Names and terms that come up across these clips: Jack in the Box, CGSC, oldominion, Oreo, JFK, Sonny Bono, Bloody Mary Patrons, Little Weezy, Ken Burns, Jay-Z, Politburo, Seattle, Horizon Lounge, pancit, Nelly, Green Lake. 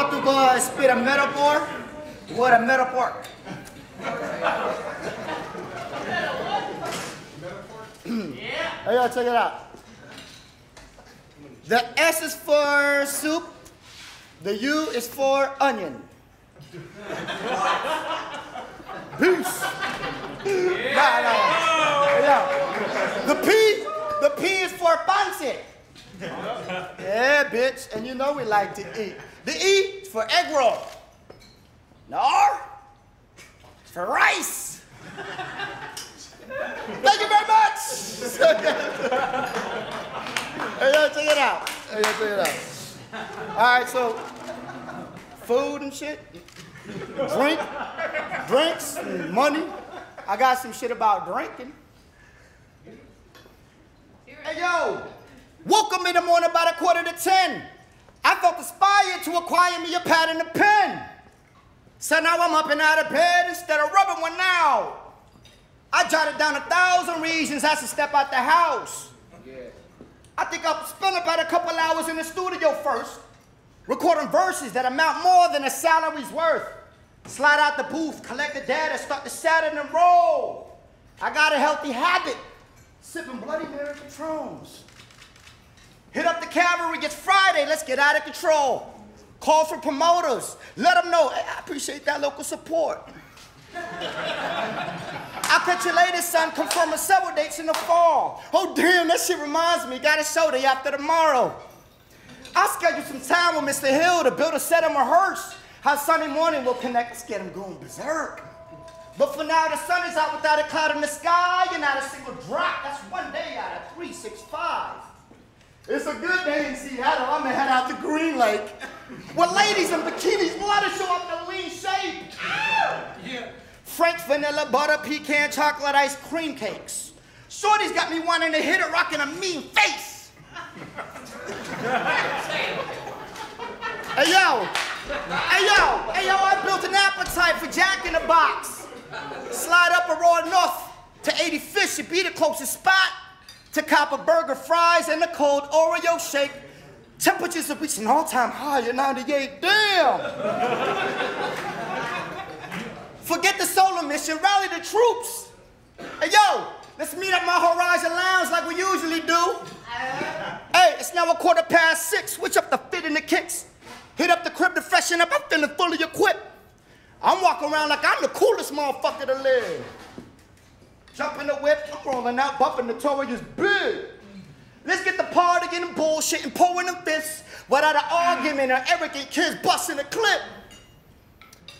about to go spit a metaphor. What a metaphor. Yeah. Hey, yo, check it out. The S is for soup. The U is for onion. Peace. Yeah. Right on. Yeah. The P is for pancit. Yeah, bitch. And you know we like to eat. The E is for egg roll. The R is for rice. Thank you very much. Hey, yo, check it out. Hey, yo, check it out. All right, so food and shit, drinks, and money. I got some shit about drinking. Hey, yo, woke up in the morning about 9:45. I felt inspired to acquire me a pad and a pen. So now I'm up and out of bed instead of rubbing one out. I jotted down 1,000 reasons I should step out the house. Yeah. I think I'll spend about a couple hours in the studio first, recording verses that amount more than a salary's worth. Slide out the booth, collect the data, start the Saturn and roll. I got a healthy habit, sipping Bloody Mary Patrons. Hit up the cavalry, it's Friday, let's get out of control. Call for promoters, let them know, hey, I appreciate that local support. I'll catch you later, son. Confirm several dates in the fall. Oh, damn, that shit reminds me. Got a show day after tomorrow. I'll schedule some time with Mr. Hill to build a set and rehearse how Sunday morning we'll connect. Let's get him going berserk. But for now, the sun is out without a cloud in the sky and not a single drop. That's one day out of 365. It's a good day in Seattle. I'm gonna head out to Green Lake. Well, ladies in bikinis, we'll have to show up in lean shape. Yeah. French vanilla, butter, pecan, chocolate ice cream cakes. Shorty's got me wanting to hit it, rocking a mean face. Hey, yo. Hey, yo. Hey, yo, I built an appetite for Jack in the Box. Slide up a road north to 80 Fish should be the closest spot to cop a burger, fries, and a cold Oreo shake. Temperatures have reached an all-time high at 98. Damn. Forget the solo mission, rally the troops. Hey, yo, let's meet up my Horizon Lounge like we usually do. Hey, it's now 6:15. Switch up the fit and the kicks. Hit up the crib to freshen up. I'm feeling fully equipped. I'm walking around like I'm the coolest motherfucker to live. Jumping the whip, I'm rolling out, bumping the Tory is big. Let's get the party getting bullshit and pouring them fists without an argument or arrogant kids busting a clip.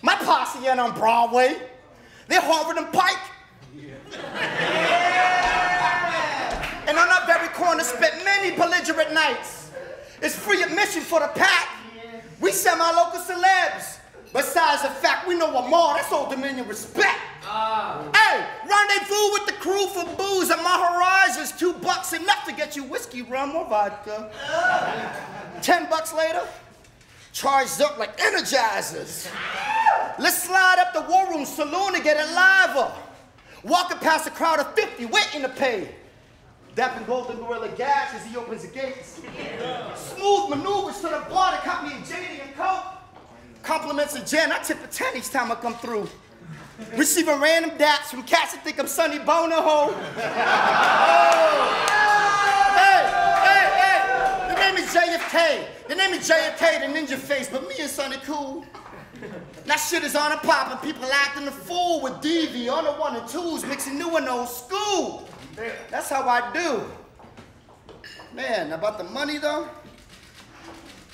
My posse ain't on Broadway. They're Harvard and Pike. Yeah. Yeah. And on our very corner spent many belligerent nights. It's free admission for the pack. Yeah. We send our local celebs. Besides the fact we know them all, that's Old Dominion respect. Hey, rendezvous with the crew for booze and my Horizons. $2 enough to get you whiskey, rum, or vodka. $10 later, charged up like Energizers. Let's slide up the War Room Saloon and get it live up. Walking past a crowd of 50 waiting to pay. Dapping Golden Gorilla Gash as he opens the gates. Yeah. Smooth maneuvers to the bar to cop me a JD and Coke. Compliments of Jen, I tip a 10 each time I come through. Receiving random daps from cats that think I'm Sonny Bono. Ho. Oh. Hey, your name is JFK. Your name is JFK, the ninja face, but me and Sonny cool. That shit is on a pop and people acting a fool with DV on the 1 and 2s, mixing new and old school. That's how I do. Man, about the money though?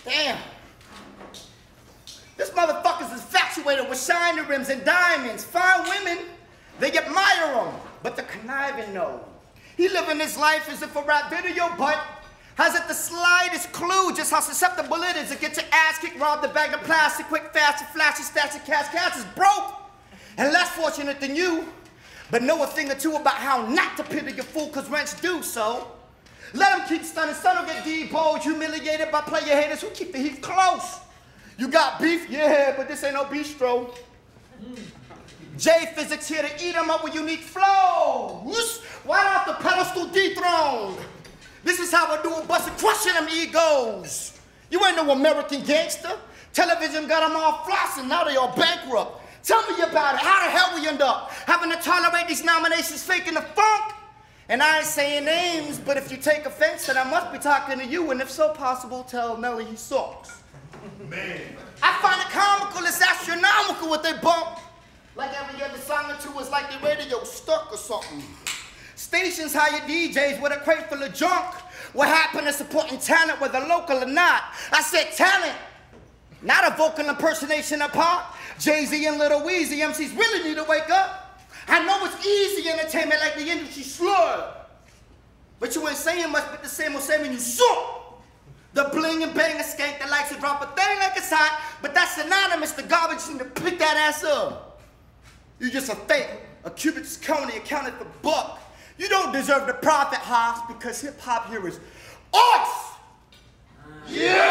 Damn. This motherfucker's infatuated with shiny rims and diamonds. Fine women, they admire them, but the conniving know. He living his life as if a rap video, but hasn't the slightest clue just how susceptible it is to get your ass kicked, robbed, the bag of plastic, quick, fast, and flashy, stashed, and cash. Cash is broke and less fortunate than you, but know a thing or two about how not to pity your fool, cause rents do so. Let him keep stunning, son will get deposed, humiliated by player haters who keep the heat close. You got beef? Yeah, but this ain't no bistro. J Physics here to eat him up with unique flows. Right off the pedestal dethroned. This is how I do it, bustin' crushing them egos. You ain't no American gangster. Television got them all flossing. Now they all bankrupt. Tell me about it. How the hell we end up having to tolerate these nominations faking the funk? And I ain't saying names, but if you take offense, then I must be talking to you, and if so possible, tell Nelly he sucks. Man. I find it comical, it's astronomical what they bump. Like every other song or two is like the radio stuck or something. Stations hire DJs with a crate full of junk. What happened to supporting talent, whether local or not? I said talent, not a vocal impersonation of pop. Jay-Z and Little Weezy MCs really need to wake up. I know it's easy entertainment like the industry slur, but you ain't saying much but the same old same and you suck. The bling and bang and skank that likes to drop a thing like it's hot, but that's synonymous to garbage and to pick that ass up. You just a fake, a cubit's coney accounted for buck. You don't deserve the profit, Hoss, because hip hop here is us. Yeah!